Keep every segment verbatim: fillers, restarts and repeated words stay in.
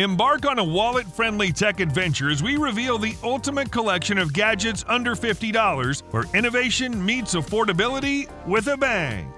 Embark on a wallet-friendly tech adventure as we reveal the ultimate collection of gadgets under fifty dollars, where innovation meets affordability with a bang.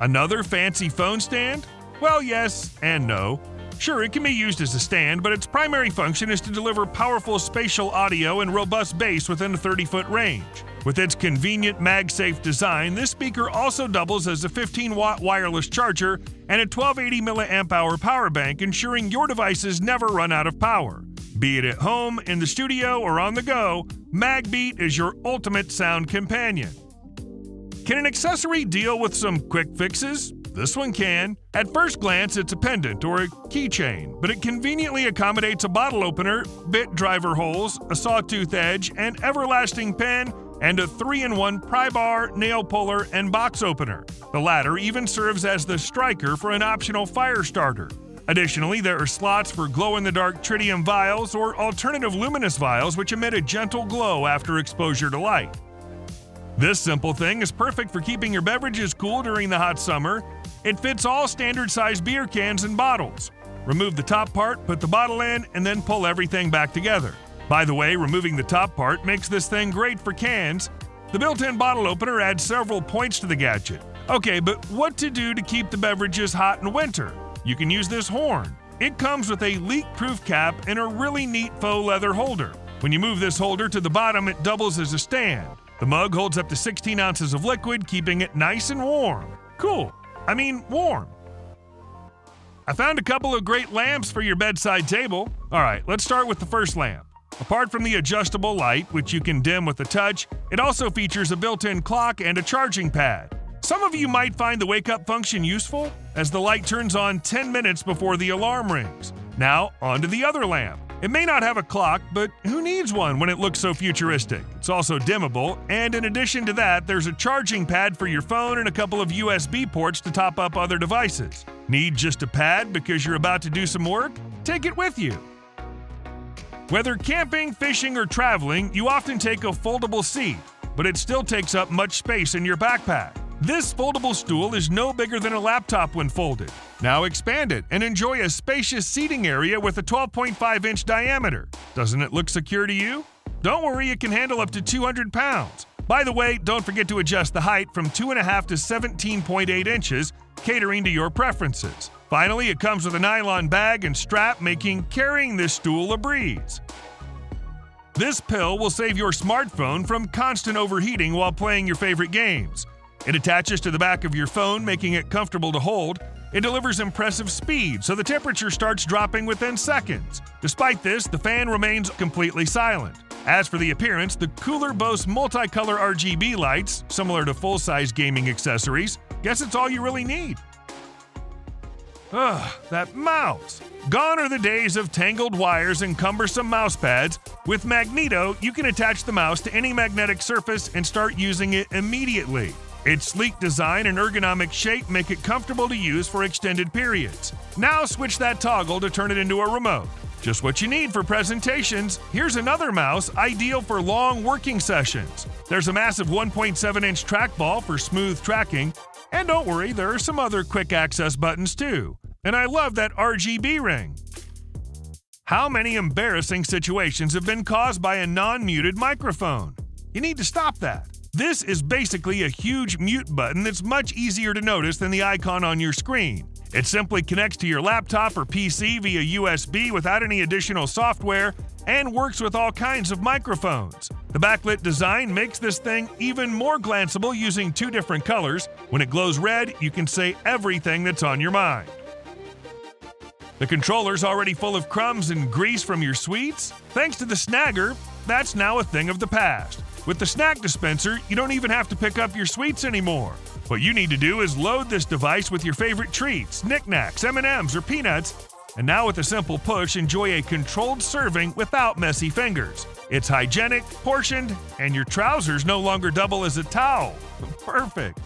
Another fancy phone stand? Well, yes and no. Sure, it can be used as a stand, but its primary function is to deliver powerful spatial audio and robust bass within a thirty-foot range. With its convenient MagSafe design, this speaker also doubles as a fifteen watt wireless charger and a twelve eighty milliamp hour power bank, ensuring your devices never run out of power. Be it at home, in the studio, or on the go, MagBeat is your ultimate sound companion. Can an accessory deal with some quick fixes? This one can. At first glance, it's a pendant or a keychain, but it conveniently accommodates a bottle opener, bit driver holes, a sawtooth edge, an everlasting pen, and a three in one pry bar, nail puller, and box opener. The latter even serves as the striker for an optional fire starter. Additionally, there are slots for glow-in-the-dark tritium vials or alternative luminous vials which emit a gentle glow after exposure to light. This simple thing is perfect for keeping your beverages cool during the hot summer. It fits all standard-sized beer cans and bottles. Remove the top part, put the bottle in, and then pull everything back together. By the way, removing the top part makes this thing great for cans. The built-in bottle opener adds several points to the gadget. Okay, but what to do to keep the beverages hot in winter? You can use this horn. It comes with a leak-proof cap and a really neat faux leather holder. When you move this holder to the bottom, it doubles as a stand. The mug holds up to sixteen ounces of liquid, keeping it nice and warm. Cool. I mean, warm. I found a couple of great lamps for your bedside table. All right, let's start with the first lamp. Apart from the adjustable light, which you can dim with a touch, it also features a built-in clock and a charging pad. Some of you might find the wake-up function useful, as the light turns on ten minutes before the alarm rings. Now, on to the other lamp. It may not have a clock, but who needs one when it looks so futuristic? It's also dimmable, and in addition to that, there's a charging pad for your phone and a couple of U S B ports to top up other devices. Need just a pad because you're about to do some work? Take it with you. Whether camping, fishing, or traveling, you often take a foldable seat, but it still takes up much space in your backpack. This foldable stool is no bigger than a laptop when folded. Now expand it and enjoy a spacious seating area with a twelve point five inch diameter. Doesn't it look secure to you? Don't worry, it can handle up to two hundred pounds. By the way, don't forget to adjust the height from two and a half to seventeen point eight inches, catering to your preferences. Finally, it comes with a nylon bag and strap, making carrying this stool a breeze. This pill will save your smartphone from constant overheating while playing your favorite games. It attaches to the back of your phone, making it comfortable to hold. It delivers impressive speed, so the temperature starts dropping within seconds. Despite this, the fan remains completely silent. As for the appearance, the cooler boasts multicolor R G B lights, similar to full-size gaming accessories. Guess it's all you really need. Ugh, that mouse! Gone are the days of tangled wires and cumbersome mouse pads. With Magneto, you can attach the mouse to any magnetic surface and start using it immediately. Its sleek design and ergonomic shape make it comfortable to use for extended periods. Now switch that toggle to turn it into a remote. Just what you need for presentations. Here's another mouse ideal for long working sessions. There's a massive one point seven inch trackball for smooth tracking. And don't worry, there are some other quick access buttons too. And I love that R G B ring. How many embarrassing situations have been caused by a non-muted microphone? You need to stop that. This is basically a huge mute button that's much easier to notice than the icon on your screen. It simply connects to your laptop or P C via U S B without any additional software and works with all kinds of microphones. The backlit design makes this thing even more glanceable using two different colors. When it glows red, you can say everything that's on your mind. The controller's already full of crumbs and grease from your sweets? Thanks to the snagger, that's now a thing of the past. With the snack dispenser, you don't even have to pick up your sweets anymore. What you need to do is load this device with your favorite treats, knickknacks, M and M's, or peanuts, and now with a simple push, enjoy a controlled serving without messy fingers. It's hygienic, portioned, and your trousers no longer double as a towel. Perfect.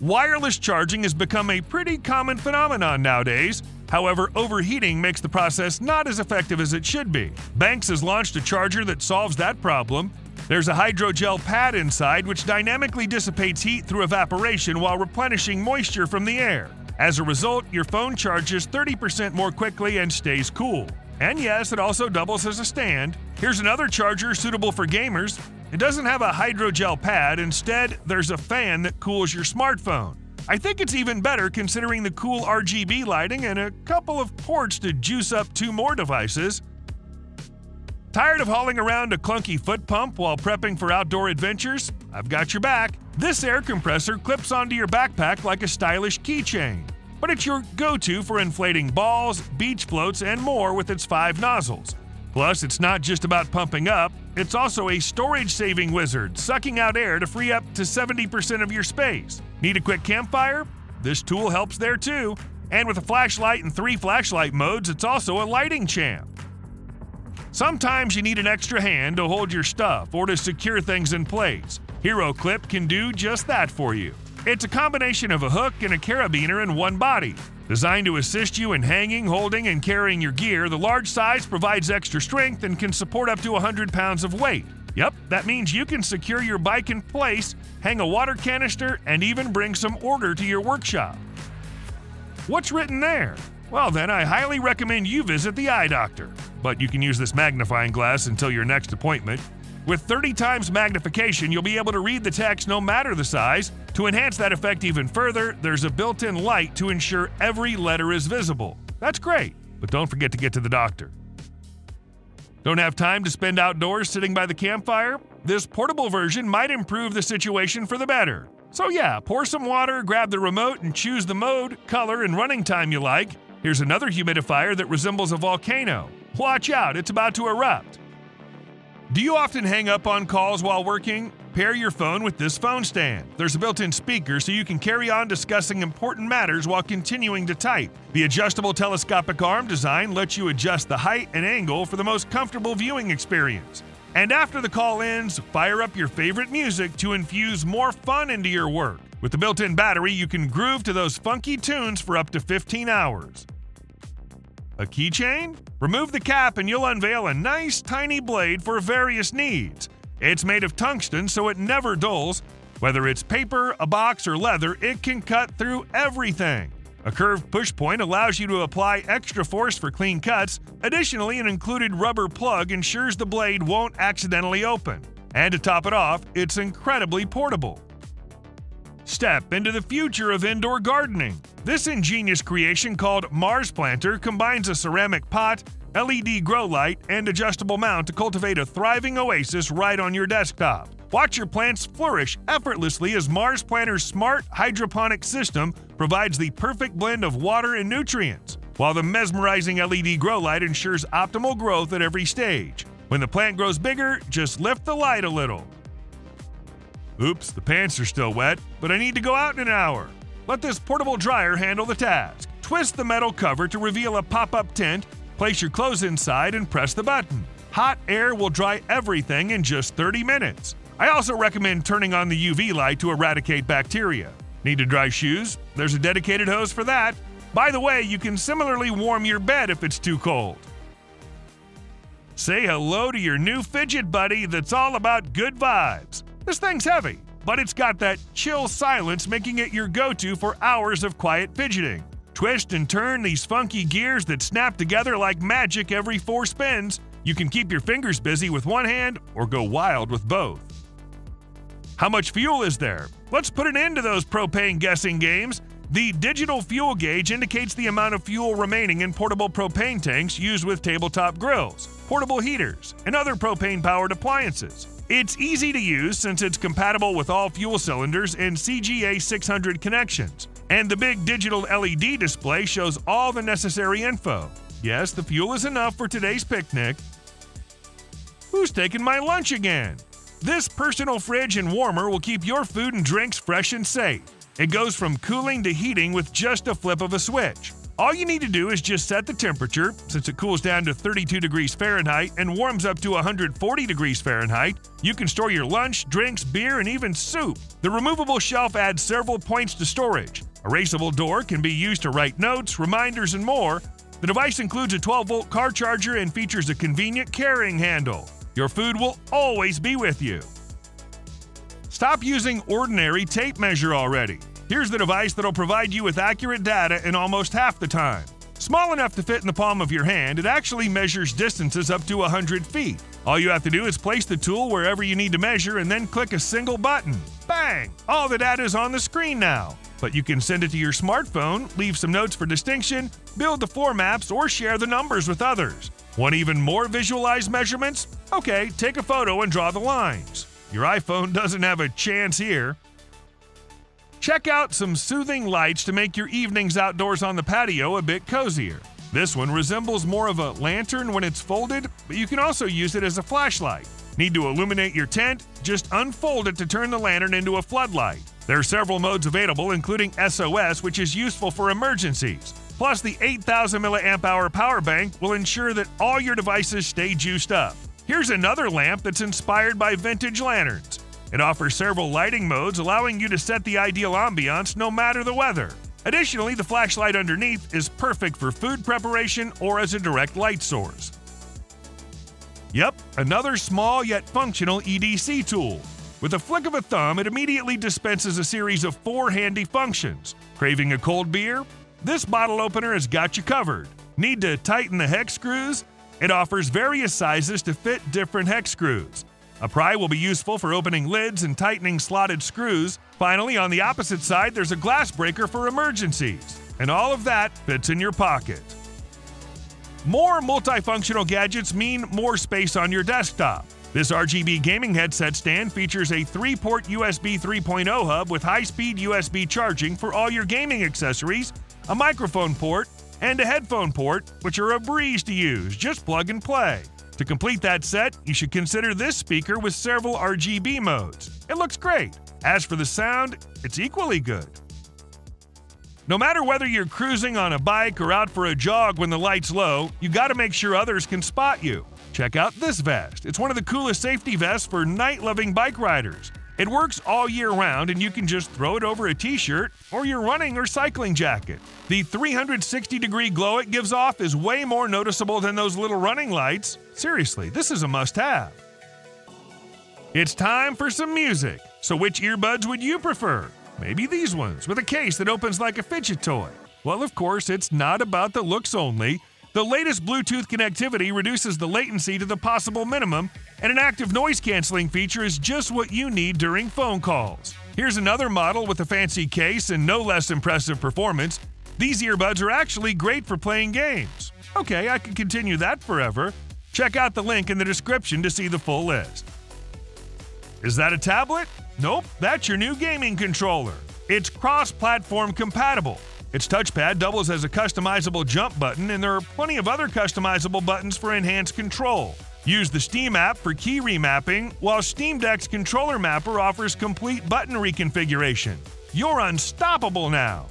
Wireless charging has become a pretty common phenomenon nowadays. However, overheating makes the process not as effective as it should be. Banks has launched a charger that solves that problem. There's a hydrogel pad inside which dynamically dissipates heat through evaporation while replenishing moisture from the air. As a result, your phone charges thirty percent more quickly and stays cool. And yes, it also doubles as a stand. Here's another charger suitable for gamers. It doesn't have a hydrogel pad. Instead, there's a fan that cools your smartphone. I think it's even better considering the cool R G B lighting and a couple of ports to juice up two more devices. Tired of hauling around a clunky foot pump while prepping for outdoor adventures? I've got your back. This air compressor clips onto your backpack like a stylish keychain. But it's your go-to for inflating balls, beach floats, and more with its five nozzles. Plus, it's not just about pumping up, it's also a storage-saving wizard, sucking out air to free up to seventy percent of your space. Need a quick campfire? This tool helps there too. And with a flashlight and three flashlight modes, it's also a lighting champ. Sometimes you need an extra hand to hold your stuff or to secure things in place. HeroClip can do just that for you. It's a combination of a hook and a carabiner in one body. Designed to assist you in hanging, holding, and carrying your gear, the large size provides extra strength and can support up to one hundred pounds of weight. Yep, that means you can secure your bike in place, hang a water canister, and even bring some order to your workshop. What's written there? Well then, I highly recommend you visit the eye doctor. But you can use this magnifying glass until your next appointment. With thirty times magnification, you'll be able to read the text no matter the size. To enhance that effect even further, there's a built-in light to ensure every letter is visible. That's great, but don't forget to get to the doctor. Don't have time to spend outdoors sitting by the campfire? This portable version might improve the situation for the better. So yeah, pour some water, grab the remote, and choose the mode, color, and running time you like. Here's another humidifier that resembles a volcano. Watch out, it's about to erupt. Do you often hang up on calls while working? Pair your phone with this phone stand. There's a built-in speaker so you can carry on discussing important matters while continuing to type. The adjustable telescopic arm design lets you adjust the height and angle for the most comfortable viewing experience. And after the call ends, fire up your favorite music to infuse more fun into your work. With the built-in battery, you can groove to those funky tunes for up to fifteen hours. A keychain? Remove the cap and you'll unveil a nice tiny blade for various needs. It's made of tungsten so it never dulls. Whether it's paper, a box, or leather, it can cut through everything. A curved push point allows you to apply extra force for clean cuts. Additionally, an included rubber plug ensures the blade won't accidentally open. And to top it off, it's incredibly portable. Step into the future of indoor gardening. This ingenious creation called Mars Planter combines a ceramic pot, L E D grow light, and adjustable mount to cultivate a thriving oasis right on your desktop. Watch your plants flourish effortlessly as Mars Planter's smart hydroponic system provides the perfect blend of water and nutrients, while the mesmerizing L E D grow light ensures optimal growth at every stage. When the plant grows bigger, just lift the light a little. Oops, the pants are still wet, but I need to go out in an hour. Let this portable dryer handle the task. Twist the metal cover to reveal a pop-up tent, place your clothes inside, and press the button. Hot air will dry everything in just thirty minutes. I also recommend turning on the U V light to eradicate bacteria. Need to dry shoes? There's a dedicated hose for that. By the way, you can similarly warm your bed if it's too cold. Say hello to your new fidget buddy that's all about good vibes. This thing's heavy, but it's got that chill silence, making it your go-to for hours of quiet fidgeting. Twist and turn these funky gears that snap together like magic every four spins. You can keep your fingers busy with one hand or go wild with both. How much fuel is there? Let's put an end to those propane guessing games. The digital fuel gauge indicates the amount of fuel remaining in portable propane tanks used with tabletop grills, portable heaters, and other propane-powered appliances. It's easy to use since it's compatible with all fuel cylinders and C G A six hundred connections. And the big digital L E D display shows all the necessary info. Yes, the fuel is enough for today's picnic. Who's taking my lunch again? This personal fridge and warmer will keep your food and drinks fresh and safe. It goes from cooling to heating with just a flip of a switch. All you need to do is just set the temperature, since it cools down to thirty-two degrees Fahrenheit and warms up to one hundred forty degrees Fahrenheit. You can store your lunch, drinks, beer, and even soup. The removable shelf adds several points to storage. Erasable door can be used to write notes, reminders, and more. The device includes a twelve volt car charger and features a convenient carrying handle. Your food will always be with you. Stop using ordinary tape measure already. Here's the device that'll provide you with accurate data in almost half the time. Small enough to fit in the palm of your hand, it actually measures distances up to one hundred feet. All you have to do is place the tool wherever you need to measure and then click a single button. Bang! All the data is on the screen now. But you can send it to your smartphone, leave some notes for distinction, build the floor maps, or share the numbers with others. Want even more visualized measurements? Okay, take a photo and draw the lines. Your iPhone doesn't have a chance here. Check out some soothing lights to make your evenings outdoors on the patio a bit cozier. This one resembles more of a lantern when it's folded, but you can also use it as a flashlight. Need to illuminate your tent? Just unfold it to turn the lantern into a floodlight. There are several modes available, including S O S, which is useful for emergencies. Plus, the eight thousand milliamp hour power bank will ensure that all your devices stay juiced up. Here's another lamp that's inspired by vintage lanterns. It offers several lighting modes, allowing you to set the ideal ambiance no matter the weather. Additionally, the flashlight underneath is perfect for food preparation or as a direct light source. Yep, another small yet functional E D C tool. With a flick of a thumb, it immediately dispenses a series of four handy functions. Craving a cold beer? This bottle opener has got you covered. Need to tighten the hex screws? It offers various sizes to fit different hex screws. A pry will be useful for opening lids and tightening slotted screws. Finally, on the opposite side, there's a glass breaker for emergencies. And all of that fits in your pocket. More multifunctional gadgets mean more space on your desktop. This R G B gaming headset stand features a three port U S B three point oh hub with high-speed U S B charging for all your gaming accessories, a microphone port, and a headphone port, which are a breeze to use. Just plug and play. To complete that set, you should consider this speaker with several R G B modes. It looks great. As for the sound, it's equally good. No matter whether you're cruising on a bike or out for a jog when the light's low, you gotta make sure others can spot you. Check out this vest. It's one of the coolest safety vests for night-loving bike riders. It works all year round, and you can just throw it over a t-shirt or your running or cycling jacket. The three hundred sixty degree glow it gives off is way more noticeable than those little running lights. Seriously, this is a must-have. It's time for some music. So which earbuds would you prefer? Maybe these ones with a case that opens like a fidget toy. Well, of course, it's not about the looks only. The latest Bluetooth connectivity reduces the latency to the possible minimum, and an active noise canceling feature is just what you need during phone calls. Here's another model with a fancy case and no less impressive performance. These earbuds are actually great for playing games. Okay, I could continue that forever. Check out the link in the description to see the full list. Is that a tablet? Nope, that's your new gaming controller. It's cross-platform compatible. Its touchpad doubles as a customizable jump button, and there are plenty of other customizable buttons for enhanced control. Use the Steam app for key remapping, while Steam Deck's controller mapper offers complete button reconfiguration. You're unstoppable now!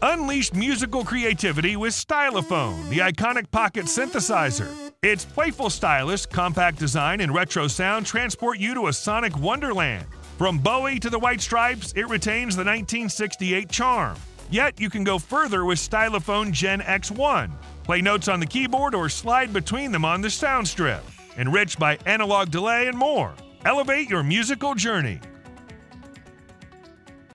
Unleash musical creativity with Stylophone, the iconic pocket synthesizer. Its playful stylus, compact design, and retro sound transport you to a sonic wonderland. From Bowie to the White Stripes, it retains the nineteen sixty-eight charm. Yet, you can go further with Stylophone Gen X one. Play notes on the keyboard or slide between them on the sound strip. Enriched by analog delay and more. Elevate your musical journey.